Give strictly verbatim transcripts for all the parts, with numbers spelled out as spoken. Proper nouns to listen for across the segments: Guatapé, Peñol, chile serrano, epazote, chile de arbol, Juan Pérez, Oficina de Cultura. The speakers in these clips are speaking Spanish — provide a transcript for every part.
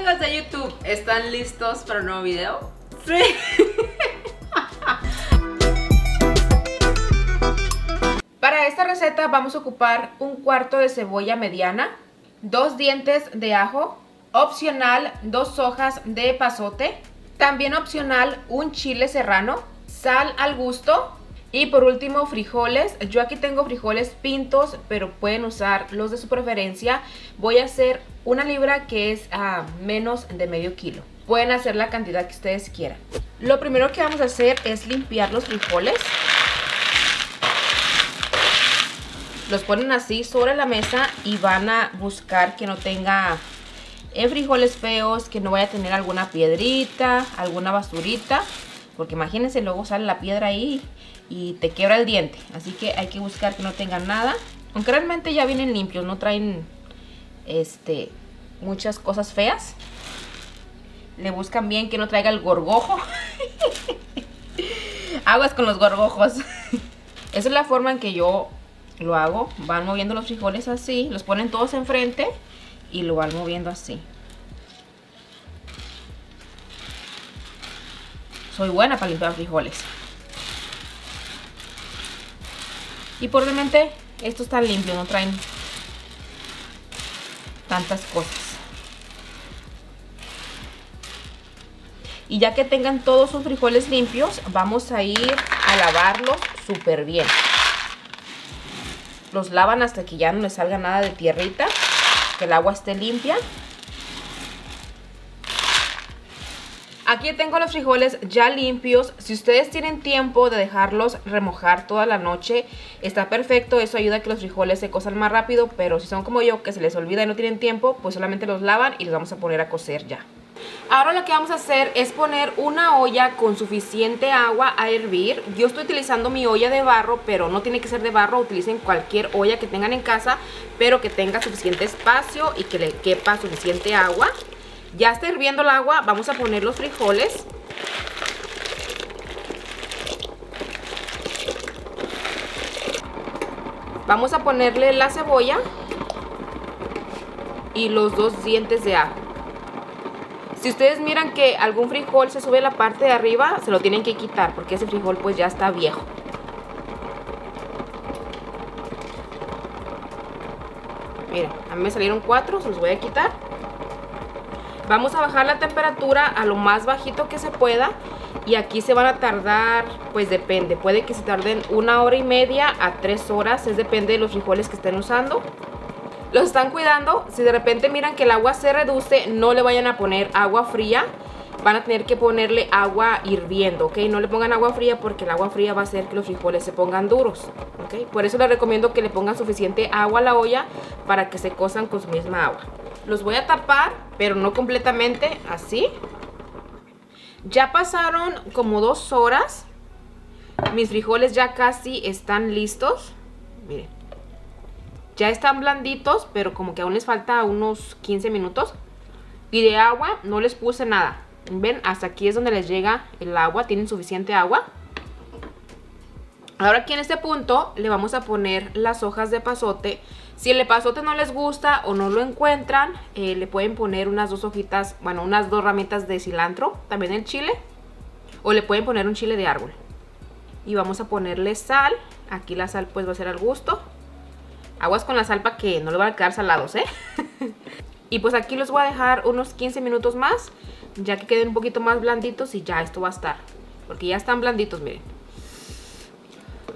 amigos de YouTube, ¿están listos para un nuevo video? Sí. Para esta receta vamos a ocupar un cuarto de cebolla mediana, dos dientes de ajo, opcional dos hojas de epazote, también opcional un chile serrano, sal al gusto y por último frijoles. Yo aquí tengo frijoles pintos, pero pueden usar los de su preferencia. Voy a hacer una libra, que es a menos de medio kilo. Pueden hacer la cantidad que ustedes quieran. Lo primero que vamos a hacer es limpiar los frijoles. Los ponen así sobre la mesa y van a buscar que no tenga frijoles feos, que no vaya a tener alguna piedrita, alguna basurita, porque imagínense, luego sale la piedra ahí y te quiebra el diente. Así que hay que buscar que no tengan nada, aunque realmente ya vienen limpios, no traen este, muchas cosas feas. Le buscan bien que no traiga el gorgojo. Aguas con los gorgojos. Esa es la forma en que yo lo hago. Van moviendo los frijoles así, los ponen todos enfrente y lo van moviendo así. Soy buena para limpiar frijoles. Y por realmente estos están limpios, no traen tantas cosas. Y ya que tengan todos sus frijoles limpios, vamos a ir a lavarlos súper bien. Los lavan hasta que ya no les salga nada de tierrita, que el agua esté limpia. Aquí tengo los frijoles ya limpios. Si ustedes tienen tiempo de dejarlos remojar toda la noche, está perfecto. Eso ayuda a que los frijoles se cosan más rápido, pero si son como yo, que se les olvida y no tienen tiempo, pues solamente los lavan y los vamos a poner a cocer ya. Ahora lo que vamos a hacer es poner una olla con suficiente agua a hervir. Yo estoy utilizando mi olla de barro, pero no tiene que ser de barro. Utilicen cualquier olla que tengan en casa, pero que tenga suficiente espacio y que le quepa suficiente agua. Ya está hirviendo el agua, vamos a poner los frijoles. Vamos a ponerle la cebolla y los dos dientes de ajo. Si ustedes miran que algún frijol se sube a la parte de arriba, se lo tienen que quitar porque ese frijol pues ya está viejo. Miren, a mí me salieron cuatro, se los voy a quitar. Vamos a bajar la temperatura a lo más bajito que se pueda y aquí se van a tardar, pues depende, puede que se tarden una hora y media a tres horas, es depende de los frijoles que estén usando. Los están cuidando. Si de repente miran que el agua se reduce, no le vayan a poner agua fría, van a tener que ponerle agua hirviendo, ¿ok? No le pongan agua fría porque el agua fría va a hacer que los frijoles se pongan duros, ¿ok? Por eso les recomiendo que le pongan suficiente agua a la olla para que se cosan con su misma agua. Los voy a tapar, pero no completamente, así. Ya pasaron como dos horas. Mis frijoles ya casi están listos. Miren. Ya están blanditos, pero como que aún les falta unos quince minutos. Y de agua no les puse nada. ¿Ven? Hasta aquí es donde les llega el agua. Tienen suficiente agua. Ahora aquí en este punto le vamos a poner las hojas de epazote. Si el epazote no les gusta o no lo encuentran, eh, le pueden poner unas dos hojitas, bueno, unas dos ramitas de cilantro, también el chile. O le pueden poner un chile de árbol. Y vamos a ponerle sal. Aquí la sal pues va a ser al gusto. Aguas con la sal para que no le van a quedar salados, ¿eh? Y pues aquí los voy a dejar unos quince minutos más, ya que queden un poquito más blanditos y ya esto va a estar. Porque ya están blanditos, miren.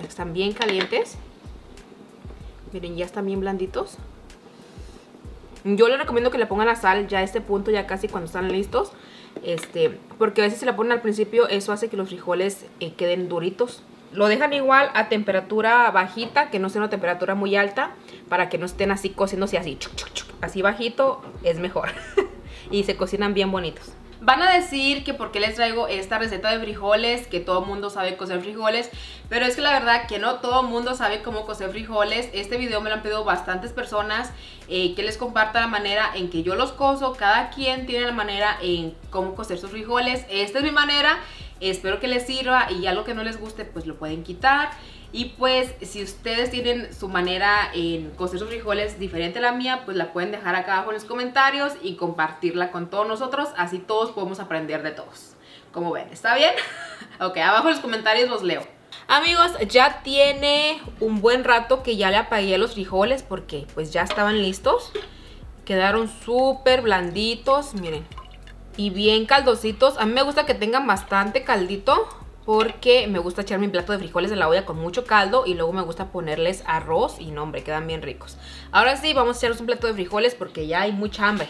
Están bien calientes. Miren, ya están bien blanditos. Yo les recomiendo que le pongan la sal ya a este punto, ya casi cuando están listos. Este, porque a veces si la ponen al principio, eso hace que los frijoles eh, queden duritos. Lo dejan igual a temperatura bajita, que no sea una temperatura muy alta, para que no estén así cociéndose así. Chuc, chuc, chuc. Así bajito es mejor. Y se cocinan bien bonitos. Van a decir que por qué les traigo esta receta de frijoles, que todo mundo sabe cocer frijoles, pero es que la verdad que no todo mundo sabe cómo cocer frijoles. Este video me lo han pedido bastantes personas, eh, que les comparta la manera en que yo los cozo. Cada quien tiene la manera en cómo cocer sus frijoles. Esta es mi manera, espero que les sirva y ya lo que no les guste pues lo pueden quitar. Y pues si ustedes tienen su manera en cocer sus frijoles diferente a la mía, pues la pueden dejar acá abajo en los comentarios y compartirla con todos nosotros, así todos podemos aprender de todos. Como ven, ¿está bien? Ok, abajo en los comentarios los leo. Amigos, ya tiene un buen rato que ya le apagué los frijoles porque pues ya estaban listos. Quedaron súper blanditos, miren, y bien caldositos. A mí me gusta que tengan bastante caldito, porque me gusta echar mi plato de frijoles de la olla con mucho caldo y luego me gusta ponerles arroz y no, hombre, quedan bien ricos. Ahora sí, vamos a echarles un plato de frijoles porque ya hay mucha hambre.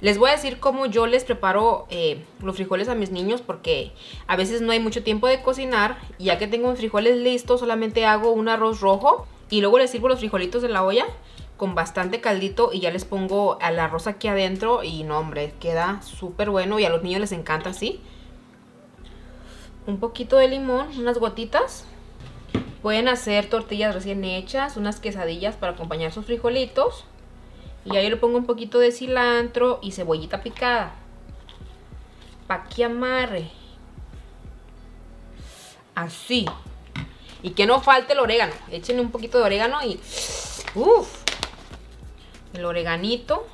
Les voy a decir cómo yo les preparo eh, los frijoles a mis niños, porque a veces no hay mucho tiempo de cocinar y ya que tengo mis frijoles listos solamente hago un arroz rojo y luego les sirvo los frijolitos de la olla con bastante caldito y ya les pongo al arroz aquí adentro y no, hombre, queda súper bueno y a los niños les encanta así. Un poquito de limón, unas gotitas. Pueden hacer tortillas recién hechas, unas quesadillas para acompañar sus frijolitos. Y ahí le pongo un poquito de cilantro y cebollita picada, para que amarre. Así. Y que no falte el orégano. Échenle un poquito de orégano y... ¡Uf! El oreganito.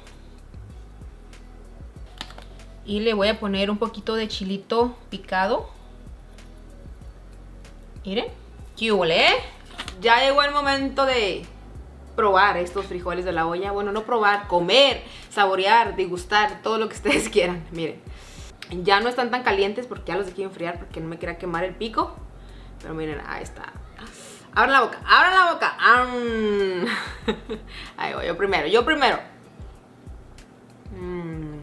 Y le voy a poner un poquito de chilito picado. Miren, ¿qué ole? Ya llegó el momento de probar estos frijoles de la olla. Bueno, no probar, comer, saborear, degustar, todo lo que ustedes quieran. Miren, ya no están tan calientes porque ya los dejé enfriar porque no me quería quemar el pico. Pero miren, ahí está. Abran la boca, abran la boca. ¡Am! Ahí voy, yo primero, yo primero. Mm.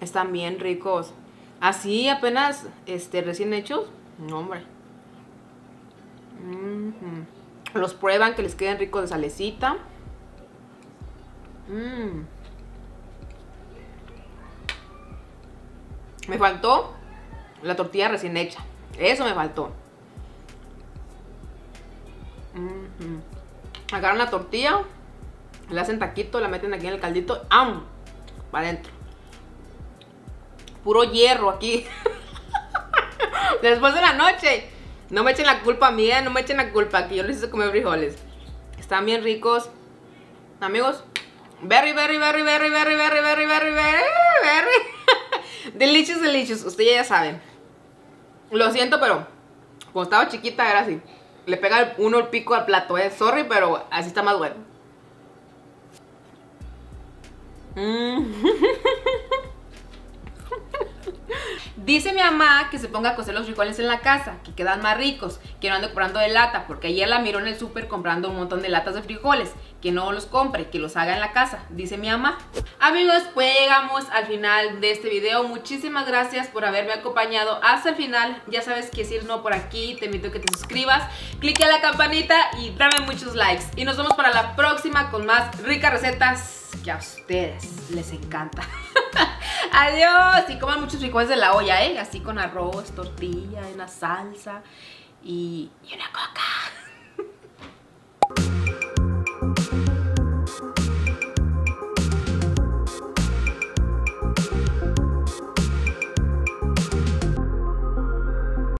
Están bien ricos. Así apenas este, recién hechos. No, hombre. Mm-hmm. Los prueban, que les queden ricos de salecita. Mm. Me faltó la tortilla recién hecha. Eso me faltó. Mm-hmm. Agarran la tortilla, la hacen taquito, la meten aquí en el caldito. ¡Am! Para adentro. Puro hierro aquí. Después de la noche. No me echen la culpa, amiga. No me echen la culpa, que yo les hice comer frijoles. Están bien ricos. Amigos. Very, very, very, very, very, very, very, very, very, very. Delicious, delicious. Ustedes ya saben. Lo siento, pero cuando estaba chiquita era así. Le pega uno el pico al plato, eh. Sorry, pero así está más bueno. Mmm. Dice mi mamá que se ponga a cocer los frijoles en la casa, que quedan más ricos, que no ande comprando de lata, porque ayer la miró en el súper comprando un montón de latas de frijoles, que no los compre, que los haga en la casa, dice mi mamá. Amigos, pues llegamos al final de este video. Muchísimas gracias por haberme acompañado hasta el final. Ya sabes que si eres nuevo por aquí, te invito a que te suscribas, clique a la campanita y dame muchos likes. Y nos vemos para la próxima con más ricas recetas que a ustedes les encanta. Adiós, y coman muchos frijoles de la olla, ¿eh? Así con arroz, tortilla, una salsa y, y una coca.